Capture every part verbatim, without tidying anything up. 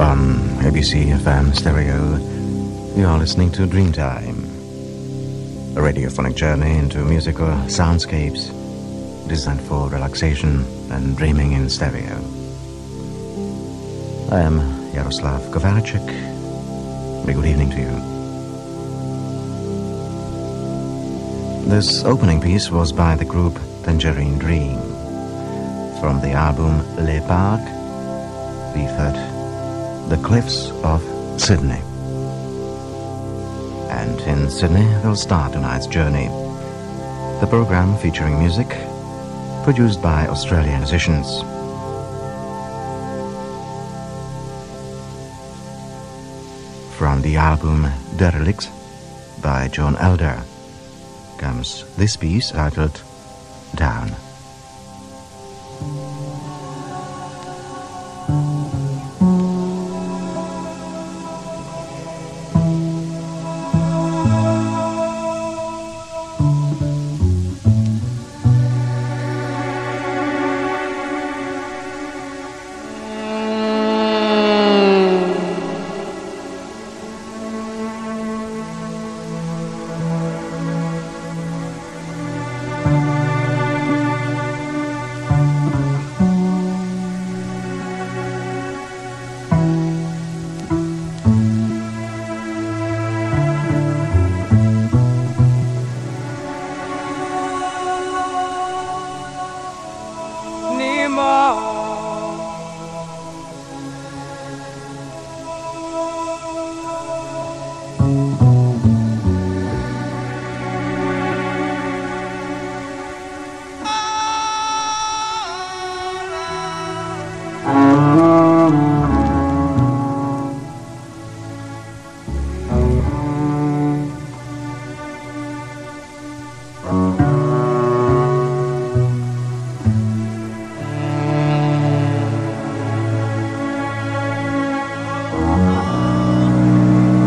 on A B C F M stereo. You are listening to Dreamtime, a radiophonic journey into musical soundscapes designed for relaxation and dreaming in stereo. I am Jaroslav Kovaricek. Very good evening to you. This opening piece was by the group Tangerine Dream, from the album Le Parc, we've heard The Cliffs of Sydney. And in Sydney, they'll start tonight's journey. The program featuring music produced by Australian musicians. From the album Derelicts by John Elder comes this piece titled Down. Thank you.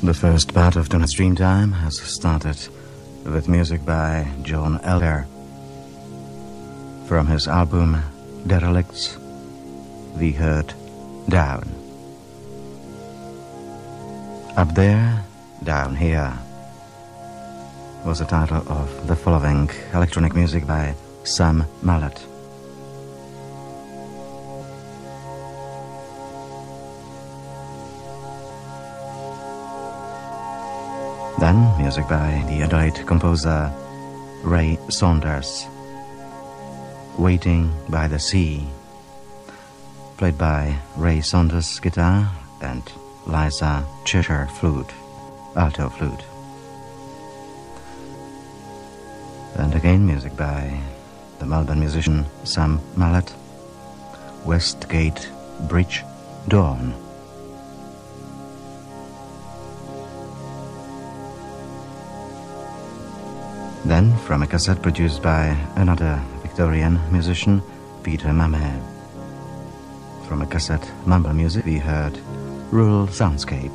The first part of tonight's Dreamtime has started with music by John Elder from his album Derelicts. We heard Down. Up there, down here was the title of the following electronic music by Sam Mallett. Then, music by the Adelaide composer Ray Saunders, Waiting by the Sea, played by Ray Saunders guitar and Liza Cheshire flute, alto flute. And again, music by the Melbourne musician Sam Mallett, Westgate Bridge Dawn. Then, from a cassette produced by another Victorian musician, Peter Mamer. From a cassette, Mamba Music, we heard Rural Soundscape.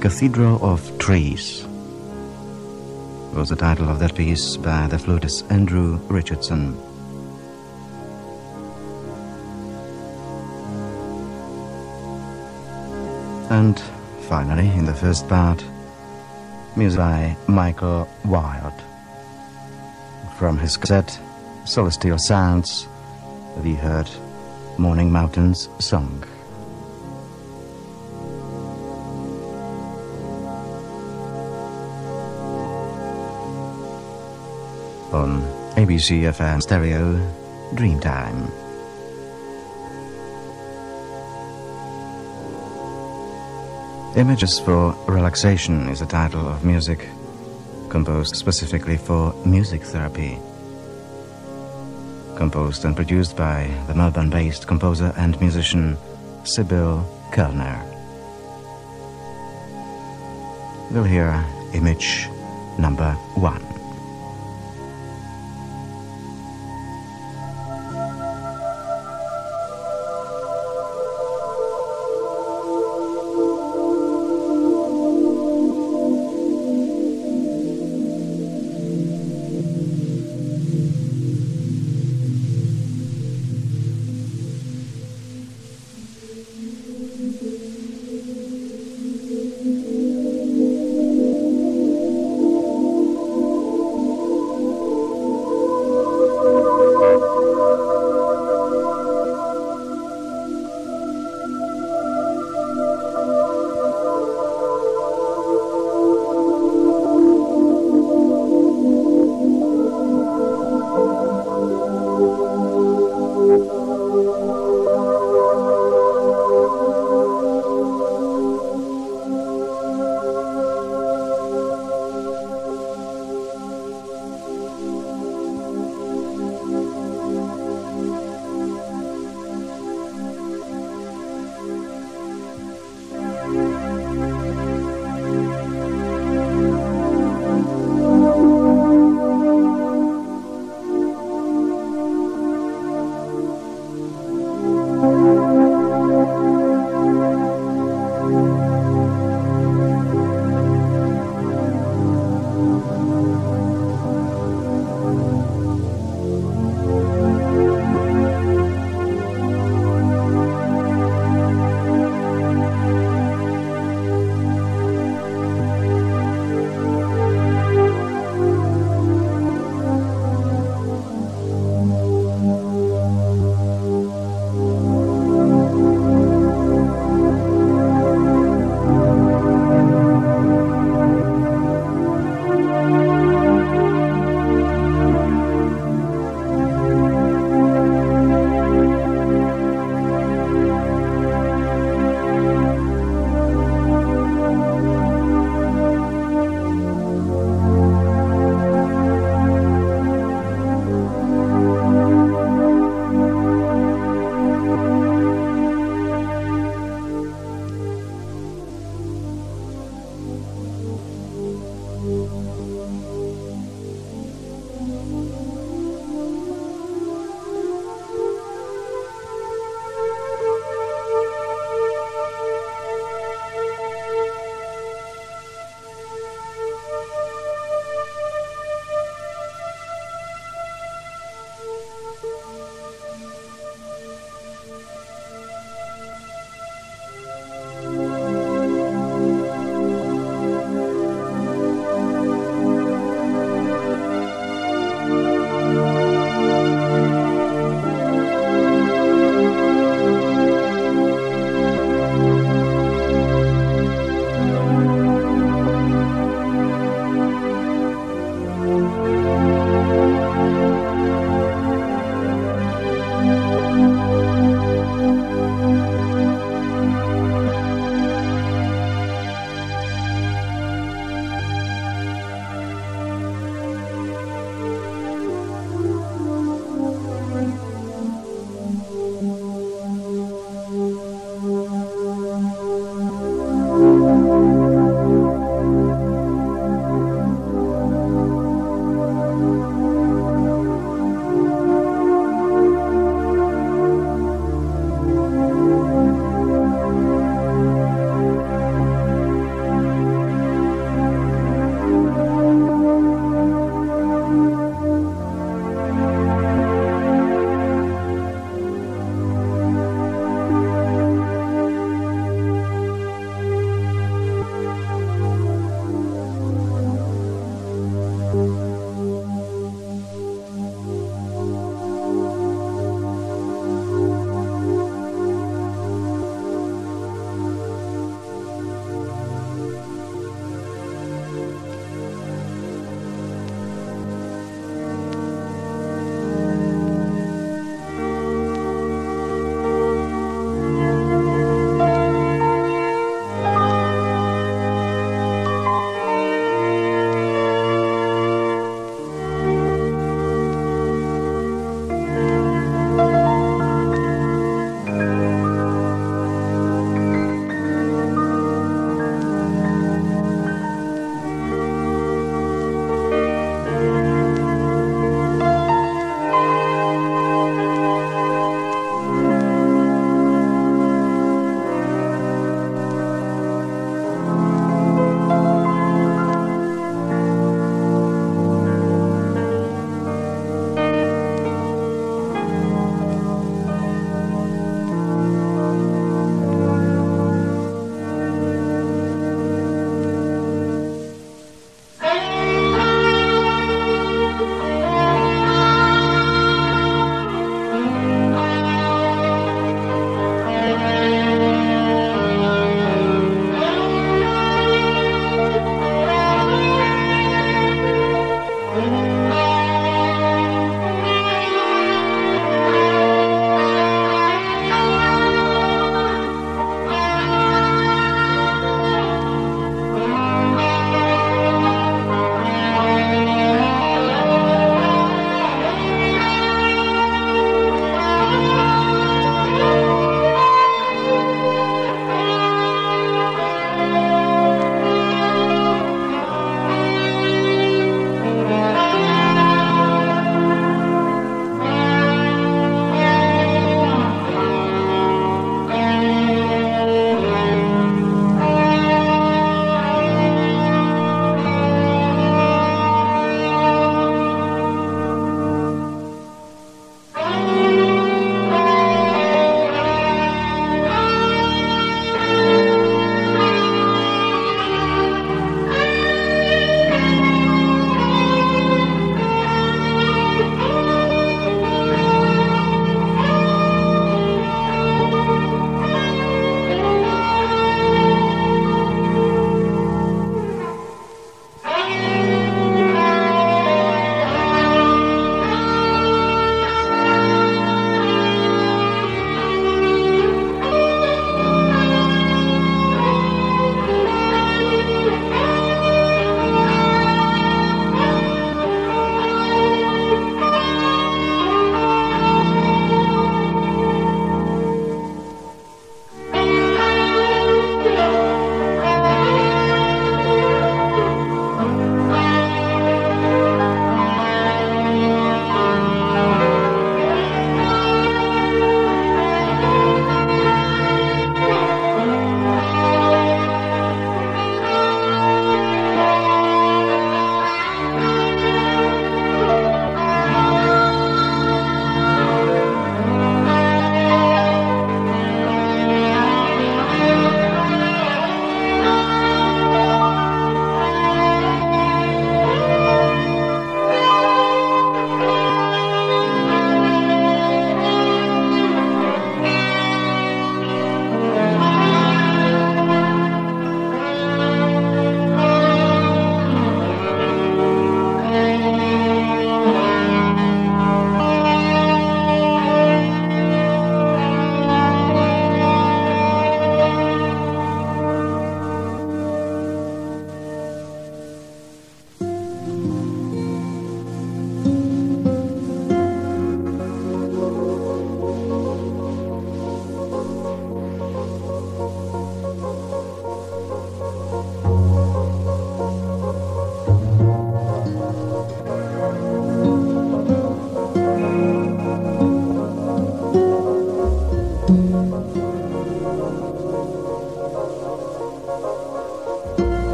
Cathedral of Trees was the title of that piece by the flutist Andrew Richardson. And finally, in the first part, music by Michael Wild. From his cassette, Solestial Sands, we heard Morning Mountain's Song. On A B C F M Stereo, Dreamtime. Images for Relaxation is the title of music composed specifically for music therapy. Composed and produced by the Melbourne-based composer and musician Sibyl Kellner. We'll hear image number one. Thank you.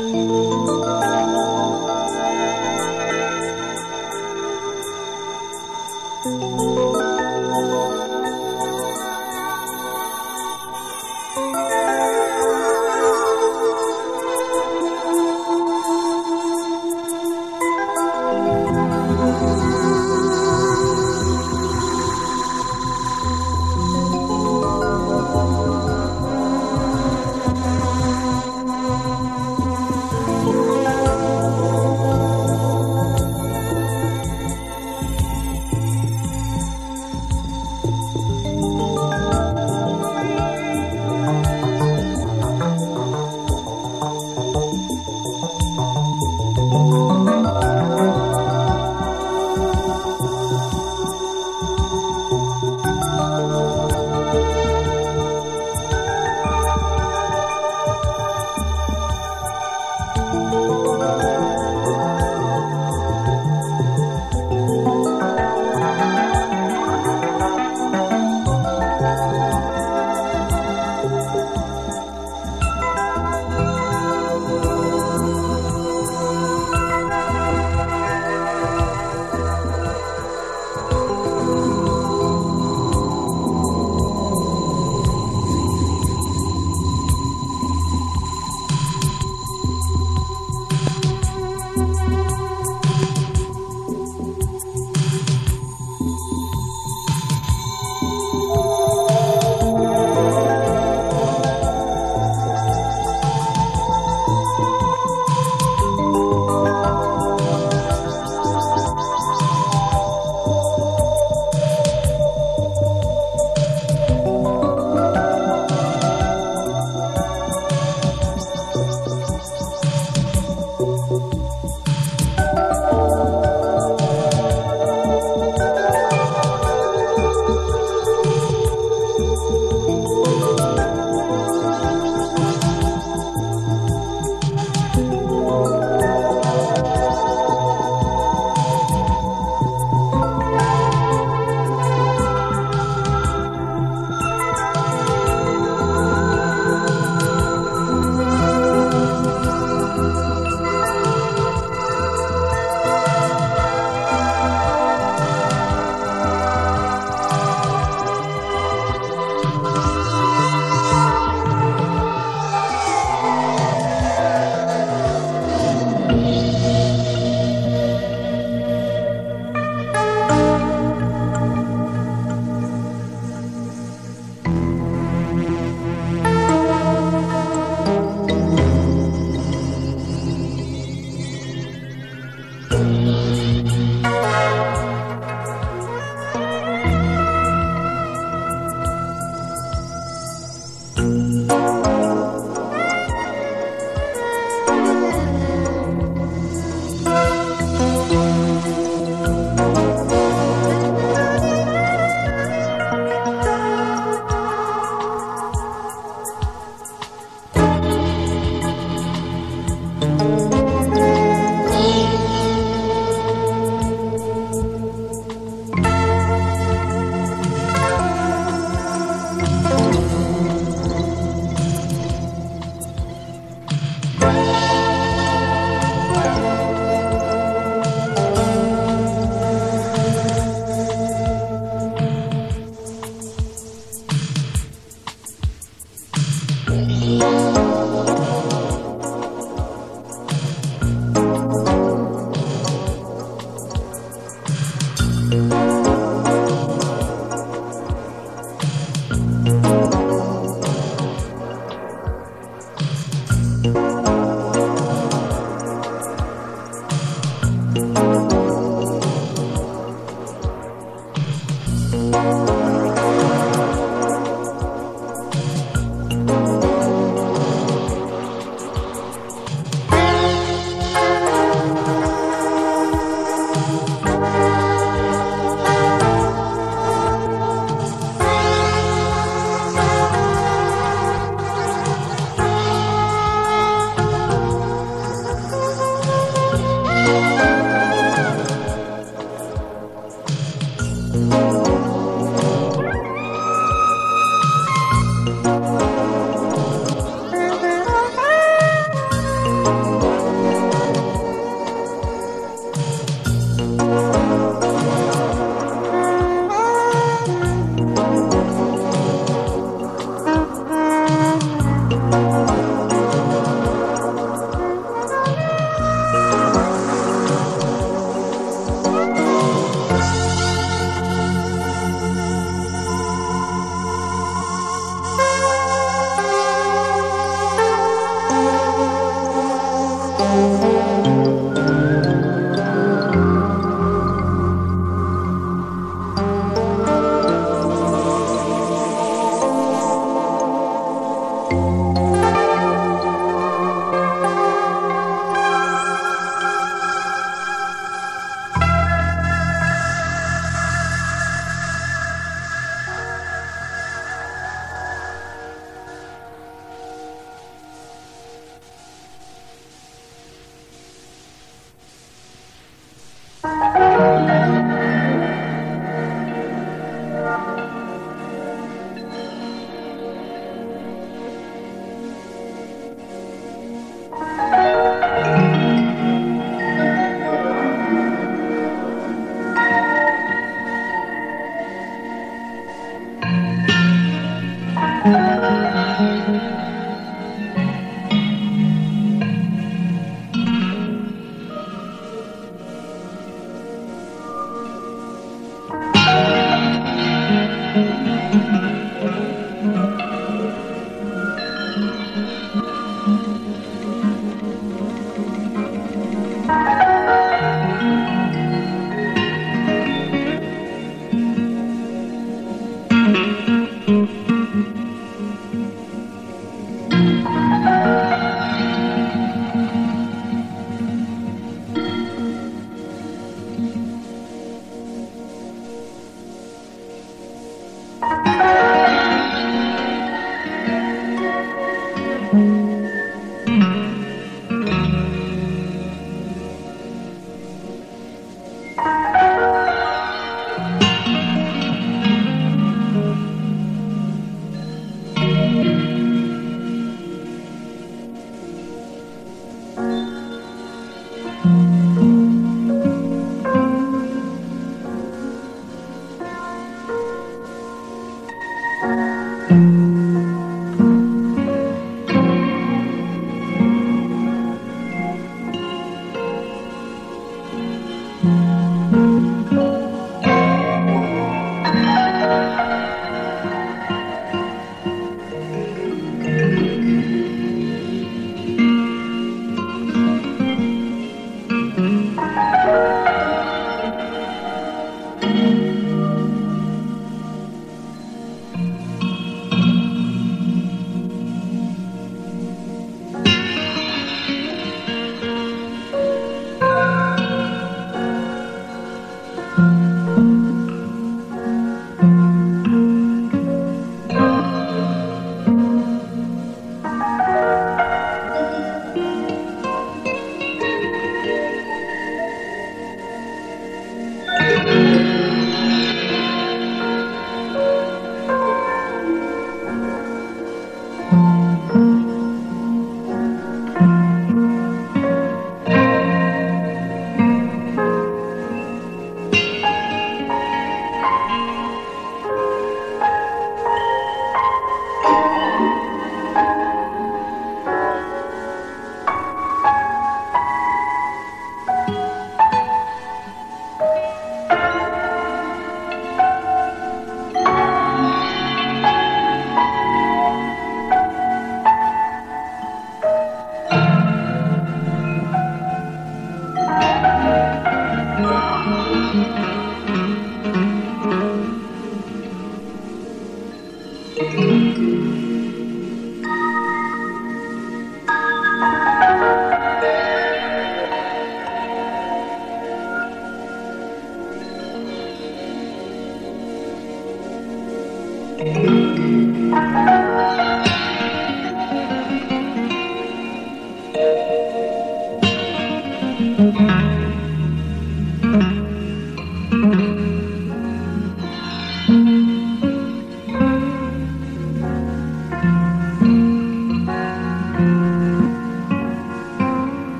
Music.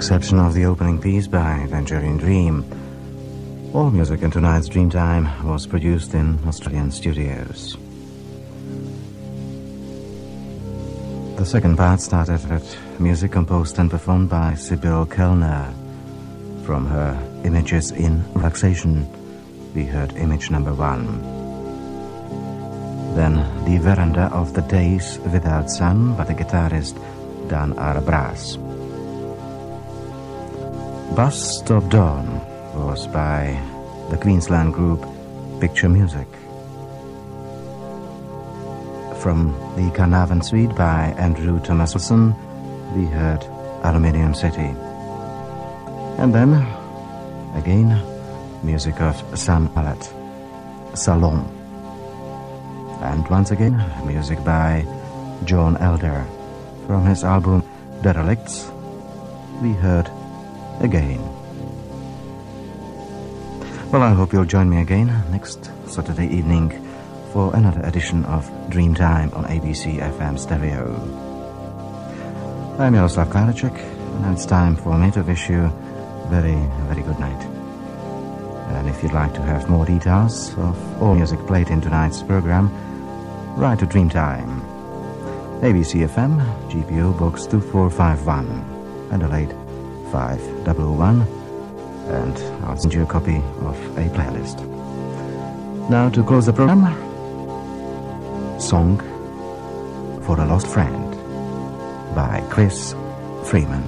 Exception of the opening piece by Tangerine Dream. All music in tonight's Dreamtime was produced in Australian studios. The second part started with music composed and performed by Sibyl Kellner. From her Images in Relaxation, we heard image number one. Then The Veranda of the Days Without Sun by the guitarist Dan Arabras. Bus Stop Dawn was by the Queensland group Picture Music. From the Carnarvon Suite by Andrew Thomasolson, we heard Aluminium City. And then, again, music of Sam Mallett, Salon. And once again, music by John Elder. From his album Derelicts, we heard Again. Well, I hope you'll join me again next Saturday evening for another edition of Dreamtime on A B C F M Stereo. I'm Jaroslav Kovaricek, and now it's time for me to wish you a very, very good night. And if you'd like to have more details of all music played in tonight's program, write to Dreamtime, A B C F M, G P O Box two four five one, Adelaide five double oh one, and I'll send you a copy of a playlist. Now to close the program, Song for a Lost Friend by Chris Freeman.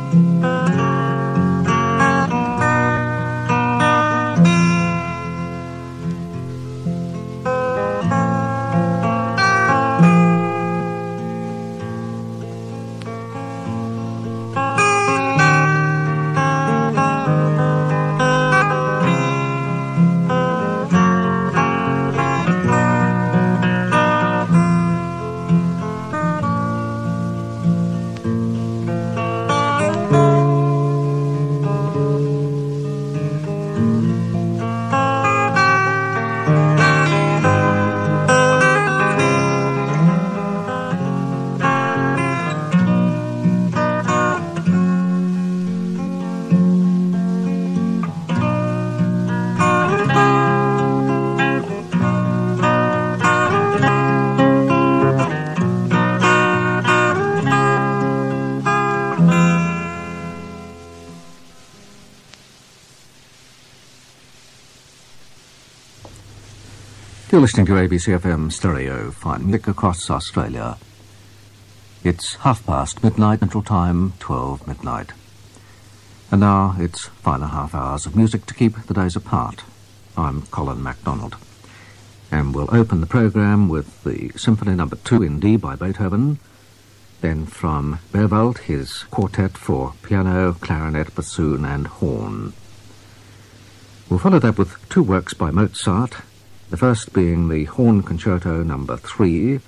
Thank you. You're listening to A B C F M Stereo Fine Music across Australia. It's half past midnight, Central Time, twelve midnight. And now it's five and a half hours of music to keep the days apart. I'm Colin MacDonald. And we'll open the programme with the Symphony Number two in D by Beethoven, then from Berwald, his quartet for piano, clarinet, bassoon and horn. We'll follow that with two works by Mozart, the first being the Horn Concerto Number three,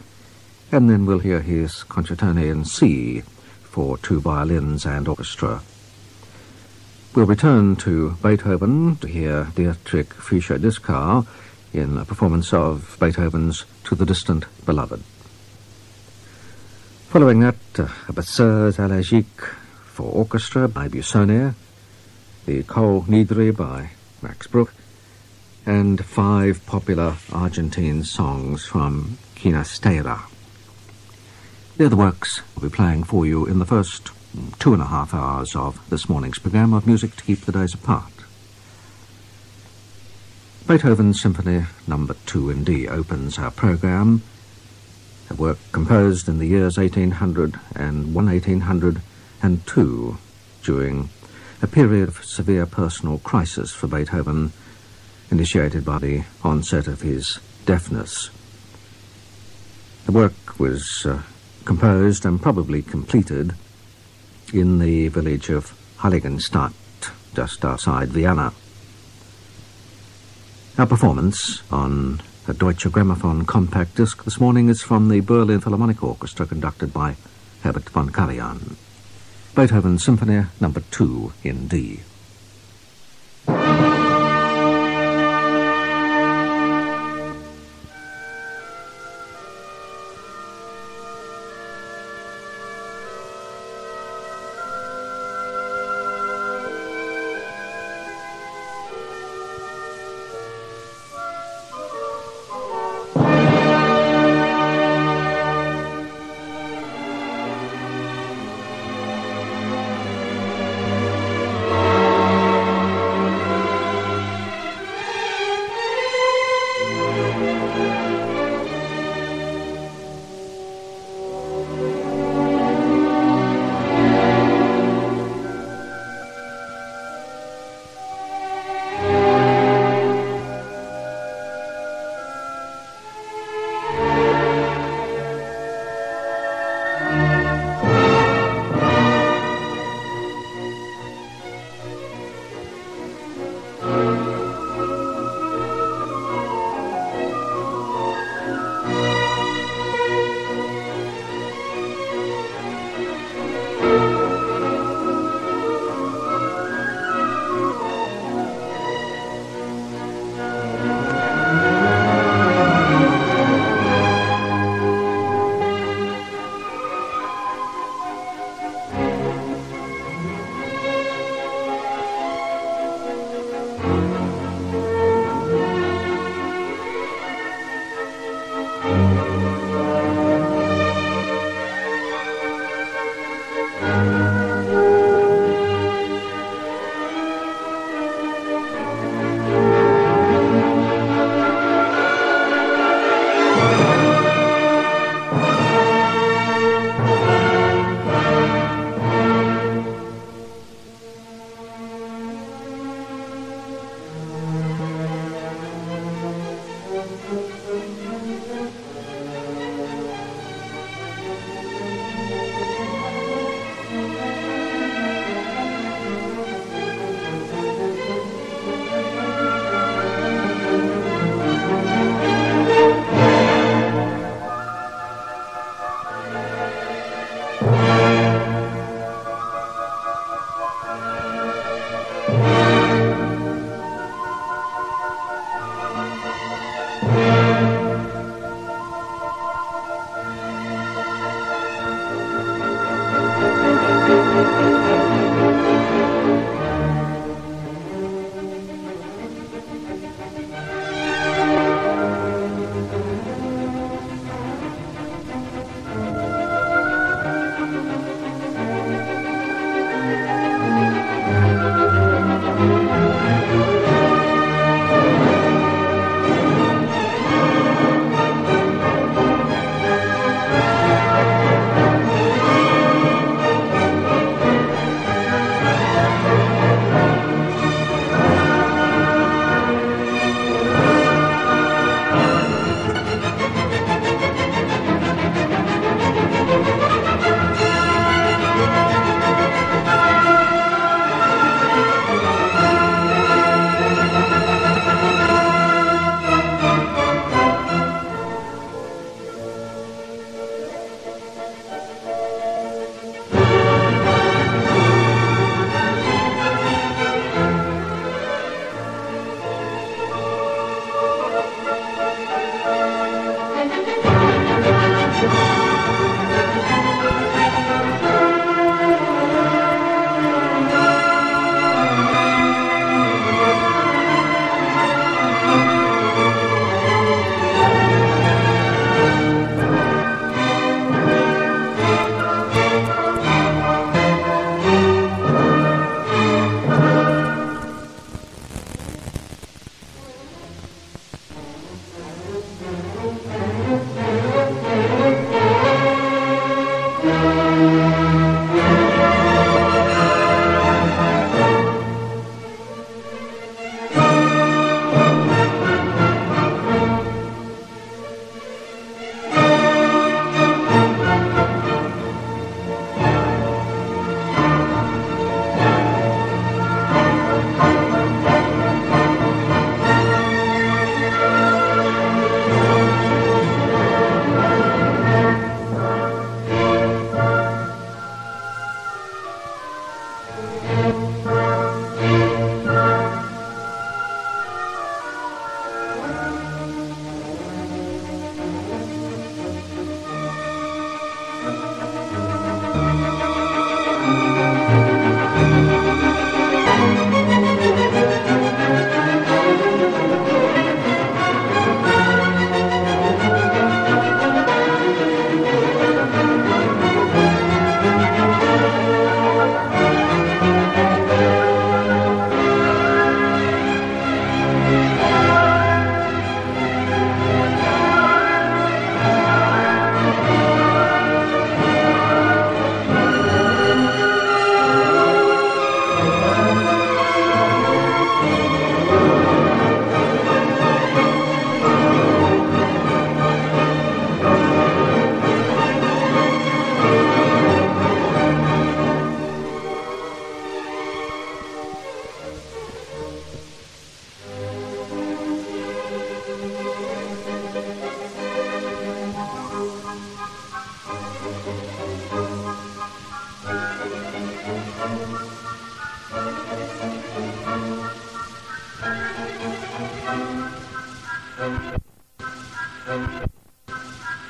and then we'll hear his Concertone in C for two violins and orchestra. We'll return to Beethoven to hear Dietrich Fischer-Dieskau in a performance of Beethoven's To the Distant Beloved. Following that, uh, Berceuse allergique for orchestra by Busoni, the Kol Nidri by Max Bruch, and five popular Argentine songs from Ginastera. They're the works we'll be playing for you in the first two and a half hours of this morning's programme of music to keep the days apart. Beethoven's Symphony Number two in D opens our programme, a work composed in the years eighteen hundred and eighteen hundred and two, during a period of severe personal crisis for Beethoven, initiated by the onset of his deafness. The work was uh, composed and probably completed in the village of Heiligenstadt, just outside Vienna. Our performance on a Deutsche Grammophon compact disc this morning is from the Berlin Philharmonic Orchestra, conducted by Herbert von Karajan. Beethoven Symphony Number two in D.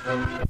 Thank you.